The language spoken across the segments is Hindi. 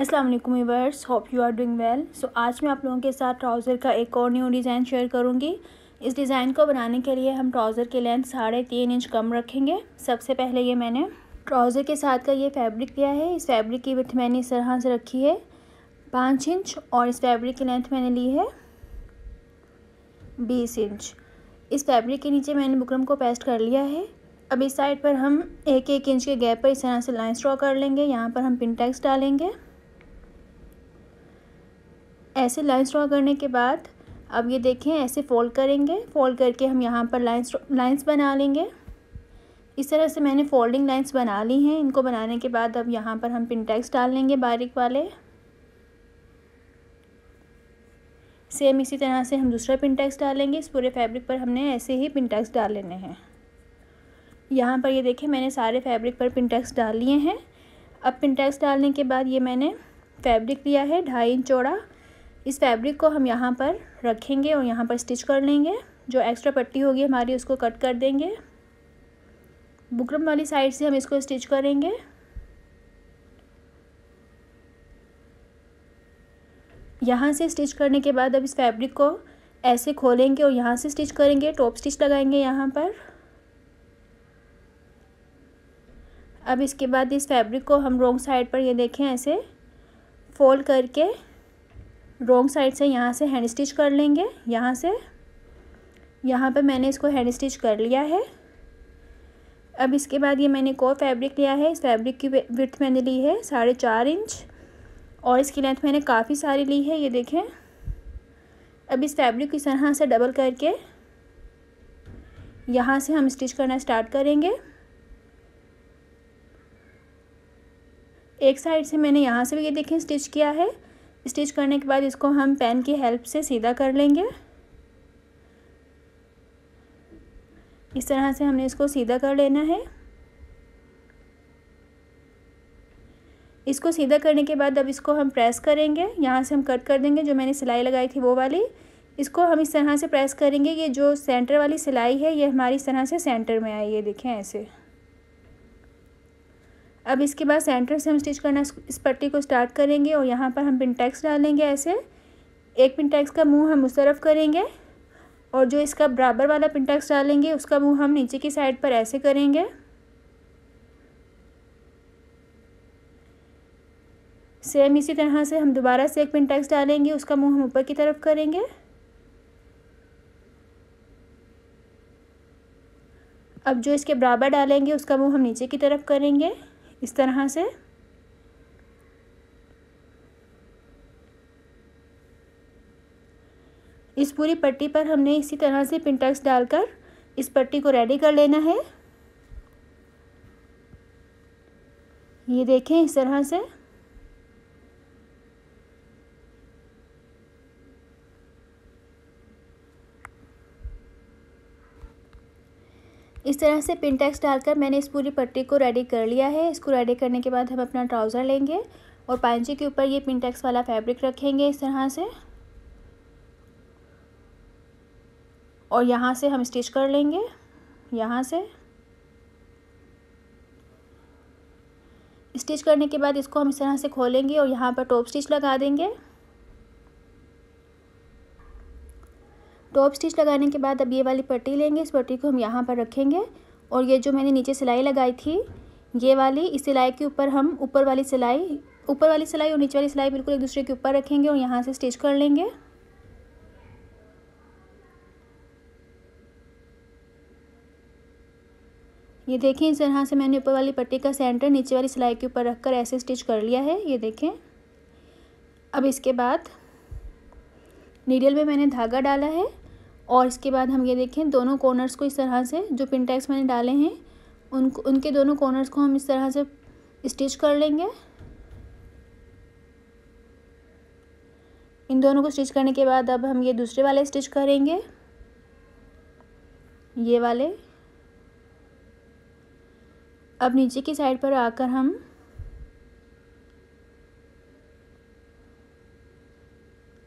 अस्सलाम वालेकुम viewers, hope you are doing well. So आज मैं आप लोगों के साथ ट्राउज़र का एक और न्यू डिज़ाइन शेयर करूंगी। इस डिज़ाइन को बनाने के लिए हम ट्राउज़र की लेंथ 3.5 इंच कम रखेंगे। सबसे पहले ये मैंने ट्राउज़र के साथ का ये फैब्रिक लिया है। इस फैब्रिक की विड्थ मैंने इस तरह से रखी है 5 इंच और इस फैब्रिक की लेंथ मैंने ली है 20 इंच। इस फैब्रिक के नीचे मैंने बुकरम को पेस्ट कर लिया है। अब इस साइड पर हम 1-1 इंच के गैप पर इस तरह से लाइन्स ड्रॉ कर लेंगे। यहाँ पर हम पिनटैक्स डालेंगे। ऐसे लाइंस ड्रॉ करने के बाद अब ये देखें ऐसे फ़ोल्ड करेंगे। फ़ोल्ड करके हम यहाँ पर लाइंस बना लेंगे। इस तरह से मैंने फोल्डिंग लाइंस बना ली हैं। इनको बनाने के बाद अब यहाँ पर हम पिनटैक्स डाल लेंगे बारीक वाले। सेम इसी तरह से हम दूसरा पिनटैक्स डालेंगे। इस पूरे फैब्रिक पर हमने ऐसे ही पिनटैक्स डाल लेने हैं। यहाँ पर ये देखें मैंने सारे फैब्रिक पर पिनटैक्स डाल लिए हैं। अब पिनटैक्स डालने के बाद ये मैंने फैब्रिक लिया है 2.5 इंच चौड़ा। इस फैब्रिक को हम यहाँ पर रखेंगे और यहाँ पर स्टिच कर लेंगे। जो एक्स्ट्रा पट्टी होगी हमारी उसको कट कर देंगे। बुकरम वाली साइड से हम इसको स्टिच करेंगे। यहाँ से स्टिच करने के बाद अब इस फैब्रिक को ऐसे खोलेंगे और यहाँ से स्टिच करेंगे। टॉप स्टिच लगाएंगे यहाँ पर। अब इसके बाद इस फैब्रिक को हम रॉन्ग साइड पर ये देखें ऐसे फोल्ड करके रॉन्ग साइड से यहाँ से हैंड स्टिच कर लेंगे। यहाँ से यहाँ पर मैंने इसको हैंड स्टिच कर लिया है। अब इसके बाद ये मैंने एक और फैब्रिक लिया है। इस फैब्रिक की विड्थ मैंने ली है 4.5 इंच और इसकी लेंथ मैंने काफ़ी सारी ली है। ये देखें। अब इस फैब्रिक इस तरह से डबल करके यहाँ से हम स्टिच करना स्टार्ट करेंगे। एक साइड से मैंने यहाँ से भी ये देखें स्टिच किया है। स्टिच करने के बाद इसको हम पेन की हेल्प से सीधा कर लेंगे। इस तरह से हमने इसको सीधा कर लेना है। इसको सीधा करने के बाद अब इसको हम प्रेस करेंगे। यहाँ से हम कट कर देंगे। जो मैंने सिलाई लगाई थी वो वाली, इसको हम इस तरह से प्रेस करेंगे। ये जो सेंटर वाली सिलाई है ये हमारी इस तरह से सेंटर में आई। ये देखें ऐसे। अब इसके बाद सेंटर से हम स्टिच करना इस पट्टी को स्टार्ट करेंगे और यहाँ पर हम पिनटैक्स डालेंगे ऐसे। एक पिनटैक्स का मुंह हम उस तरफ करेंगे और जो इसका बराबर वाला पिनटैक्स डालेंगे उसका मुंह हम नीचे की साइड पर ऐसे करेंगे। सेम इसी तरह से हम दोबारा से एक पिनटैक्स डालेंगे, उसका मुंह हम ऊपर की तरफ करेंगे। अब जो इसके बराबर डालेंगे उसका मुंह हम नीचे की तरफ करेंगे इस तरह से। इस पूरी पट्टी पर हमने इसी तरह से पिनटैक्स डालकर इस पट्टी को रेडी कर लेना है। ये देखें इस तरह से। इस तरह से पिनटैक्स डालकर मैंने इस पूरी पट्टी को रेडी कर लिया है। इसको रेडी करने के बाद हम अपना ट्राउज़र लेंगे और पांचे के ऊपर ये पिनटैक्स वाला फैब्रिक रखेंगे इस तरह से और यहाँ से हम स्टिच कर लेंगे। यहाँ से स्टिच करने के बाद इसको हम इस तरह से खोलेंगे और यहाँ पर टॉप स्टिच लगा देंगे। टॉप स्टिच लगाने के बाद अब ये वाली पट्टी लेंगे। इस पट्टी को हम यहाँ पर रखेंगे और ये जो मैंने नीचे सिलाई लगाई थी ये वाली, इस सिलाई के ऊपर हम ऊपर वाली सिलाई और नीचे वाली सिलाई बिल्कुल एक दूसरे के ऊपर रखेंगे और यहाँ से स्टिच कर लेंगे। ये देखें इस तरह से मैंने ऊपर वाली पट्टी का सेंटर नीचे वाली सिलाई के ऊपर रखकर ऐसे स्टिच कर लिया है। ये देखें। अब इसके बाद नीडल में मैंने धागा डाला है और इसके बाद हम ये देखें दोनों कॉर्नर्स को इस तरह से, जो पिनटैक्स मैंने डाले हैं उनके दोनों कॉर्नर्स को हम इस तरह से स्टिच कर लेंगे। इन दोनों को स्टिच करने के बाद अब हम ये दूसरे वाले स्टिच करेंगे। ये वाले। अब नीचे की साइड पर आकर हम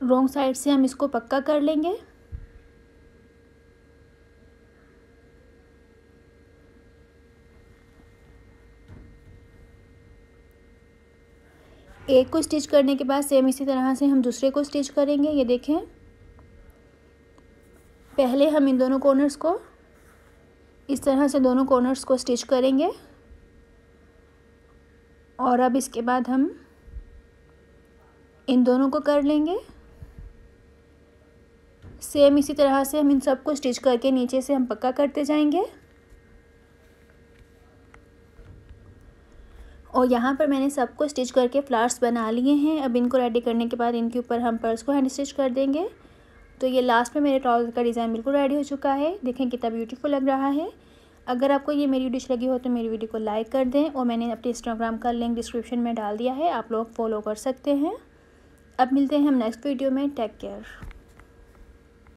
रॉन्ग साइड से हम इसको पक्का कर लेंगे। एक को स्टिच करने के बाद सेम इसी तरह से हम दूसरे को स्टिच करेंगे। ये देखें, पहले हम इन दोनों कॉर्नर्स को इस तरह से दोनों कॉर्नर्स को स्टिच करेंगे और अब इसके बाद हम इन दोनों को कर लेंगे। सेम इसी तरह से हम इन सब को स्टिच करके नीचे से हम पक्का करते जाएंगे। और यहाँ पर मैंने सबको स्टिच करके फ्लावर्स बना लिए हैं। अब इनको रेडी करने के बाद इनके ऊपर हम पर्स को हैंड स्टिच कर देंगे। तो ये लास्ट में मेरे ट्राउज़र का डिज़ाइन बिल्कुल रेडी हो चुका है। देखें कितना ब्यूटीफुल लग रहा है। अगर आपको ये मेरी डिश लगी हो तो मेरी वीडियो को लाइक कर दें और मैंने अपने इंस्टाग्राम का लिंक डिस्क्रिप्शन में डाल दिया है, आप लोग फॉलो कर सकते हैं। अब मिलते हैं हम नेक्स्ट वीडियो में। Take care.